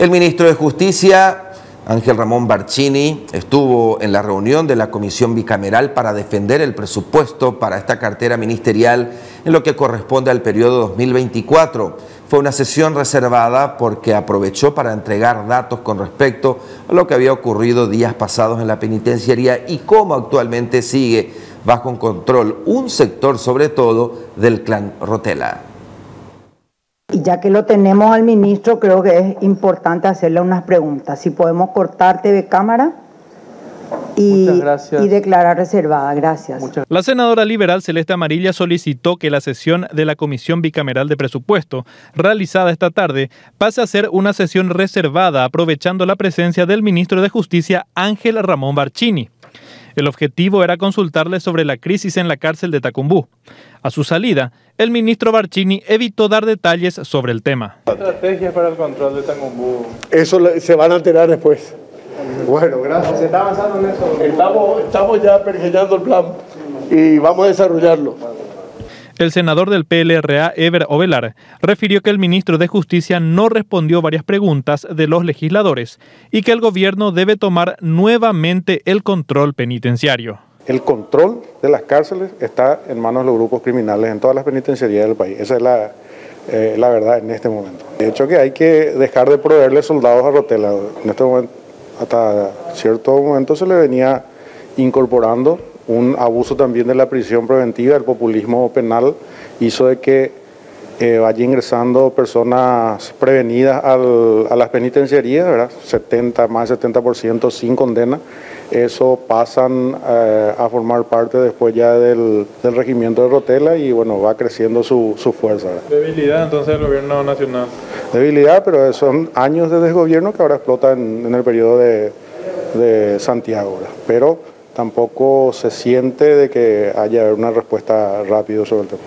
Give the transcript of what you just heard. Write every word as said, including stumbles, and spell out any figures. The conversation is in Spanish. El ministro de Justicia, Ángel Ramón Barchini, estuvo en la reunión de la Comisión Bicameral para defender el presupuesto para esta cartera ministerial en lo que corresponde al periodo dos mil veinticuatro. Fue una sesión reservada porque aprovechó para entregar datos con respecto a lo que había ocurrido días pasados en la penitenciaría y cómo actualmente sigue bajo control un sector, sobre todo, del clan Rotela. Ya que lo tenemos al ministro, creo que es importante hacerle unas preguntas. Si podemos cortar T V Cámara y, y declarar reservada. Gracias. La senadora liberal Celeste Amarilla solicitó que la sesión de la Comisión Bicameral de Presupuesto, realizada esta tarde, pase a ser una sesión reservada, aprovechando la presencia del ministro de Justicia, Ángel Ramón Barchini. El objetivo era consultarle sobre la crisis en la cárcel de Tacumbú. A su salida, el ministro Barchini evitó dar detalles sobre el tema. ¿Estrategias para el control de Tacumbú? Eso se van a enterar después. Bueno, gracias. ¿Se está avanzando en eso? Estamos, estamos ya pergeñando el plan y vamos a desarrollarlo. El senador del P L R A, Ever Ovelar, refirió que el ministro de Justicia no respondió varias preguntas de los legisladores y que el gobierno debe tomar nuevamente el control penitenciario. El control de las cárceles está en manos de los grupos criminales en todas las penitenciarías del país. Esa es la, eh, la verdad en este momento. De hecho, que hay que dejar de proveerle soldados a Rotela. En este momento, hasta cierto momento se le venía incorporando un abuso también de la prisión preventiva. El populismo penal hizo de que eh, vaya ingresando personas prevenidas al, a las penitenciarías, ¿verdad? setenta, más del setenta por ciento sin condena. Eso pasan eh, a formar parte después ya del, del regimiento de Rotela y bueno, va creciendo su, su fuerza, ¿verdad? Debilidad entonces del gobierno nacional. Debilidad, pero son años de desgobierno que ahora explota en, en el periodo de, de Santiago, ¿verdad? Pero tampoco se siente de que haya una respuesta rápida sobre el tema.